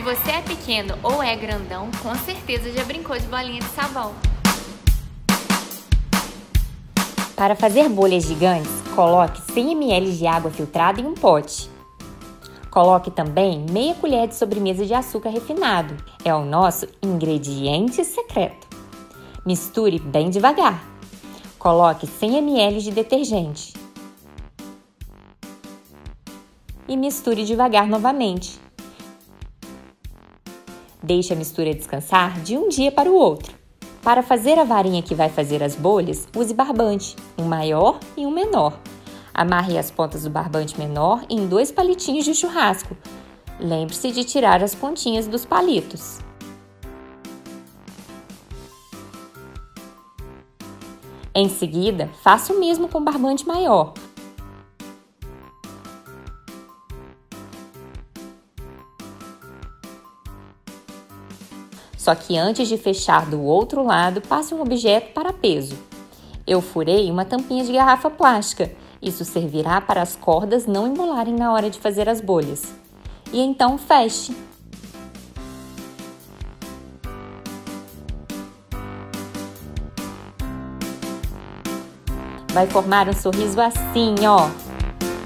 Se você é pequeno ou é grandão, com certeza já brincou de bolinha de sabão. Para fazer bolhas gigantes, coloque 100 ml de água filtrada em um pote. Coloque também meia colher de sobremesa de açúcar refinado. É o nosso ingrediente secreto. Misture bem devagar. Coloque 100 ml de detergente. E misture devagar novamente. Deixe a mistura descansar de um dia para o outro. Para fazer a varinha que vai fazer as bolhas, use barbante, um maior e um menor. Amarre as pontas do barbante menor em 2 palitinhos de churrasco. Lembre-se de tirar as pontinhas dos palitos. Em seguida, faça o mesmo com o barbante maior. Só que antes de fechar do outro lado, passe um objeto para peso. Eu furei uma tampinha de garrafa plástica. Isso servirá para as cordas não embolarem na hora de fazer as bolhas. E então feche. Vai formar um sorriso assim, ó.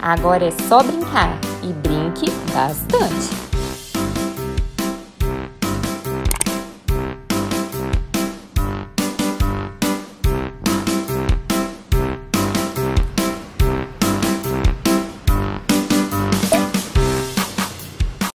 Agora é só brincar e brinque bastante.